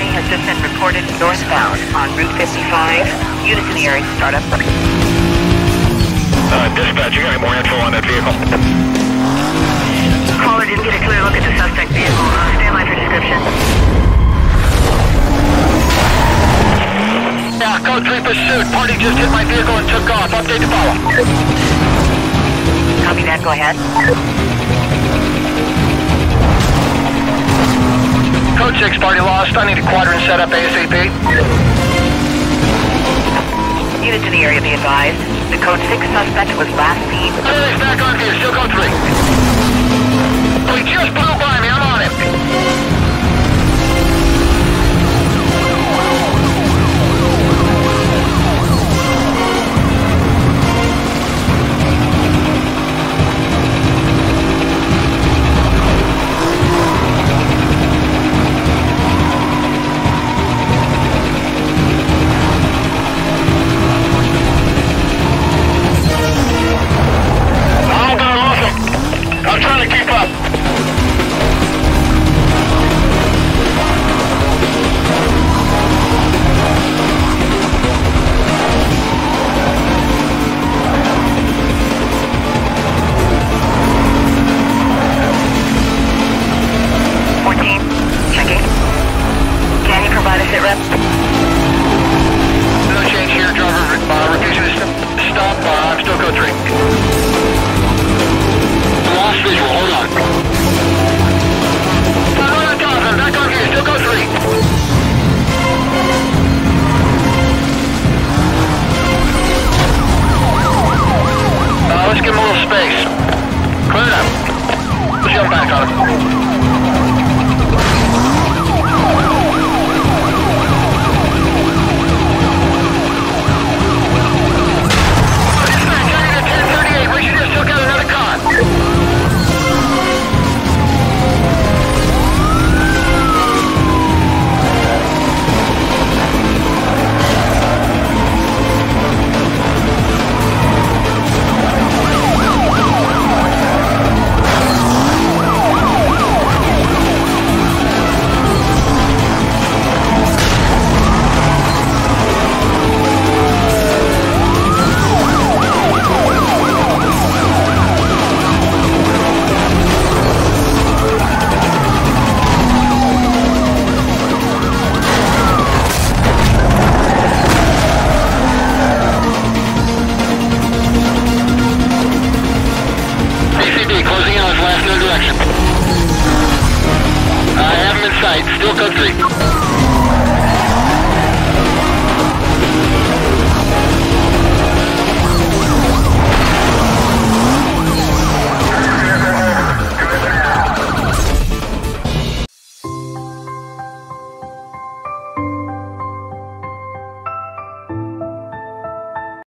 party has just been reported northbound on Route 55, Unitary startup. Dispatch, you got any more info on that vehicle? Caller didn't get a clear look at the suspect vehicle. Stand by for description. Yeah, code 3 pursuit. Party just hit my vehicle and took off. Update to follow. Copy that, go ahead. Code 6, party lost. I need a quadrant set up ASAP. Units in the area, be advised. The code 6 suspect was last seen. He's back on here, still code 3. Oh, he just blew by me, I'm on him. Direction. I have him in sight, still code 3.